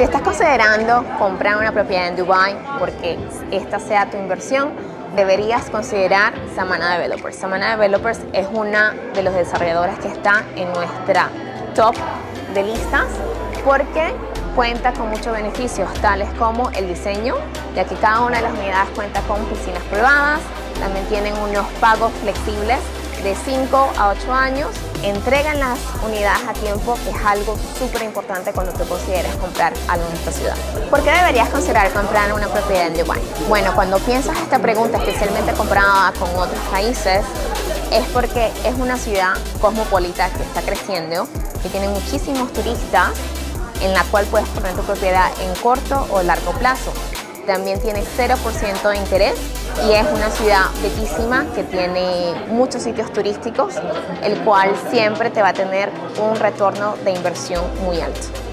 Si estás considerando comprar una propiedad en Dubai porque esta sea tu inversión, deberías considerar Samana Developers. Samana Developers es una de los desarrolladores que está en nuestra top de listas porque cuenta con muchos beneficios tales como el diseño, ya que cada una de las unidades cuenta con piscinas privadas, también tienen unos pagos flexibles de 5 a 8 años, entregan las unidades a tiempo, que es algo súper importante cuando tú consideras comprar algo en esta ciudad. ¿Por qué deberías considerar comprar una propiedad en Dubái? Bueno, cuando piensas esta pregunta, especialmente comparada con otros países, es porque es una ciudad cosmopolita que está creciendo, que tiene muchísimos turistas, en la cual puedes comprar tu propiedad en corto o largo plazo. También tiene 0% de interés y es una ciudad bellísima que tiene muchos sitios turísticos, el cual siempre te va a tener un retorno de inversión muy alto.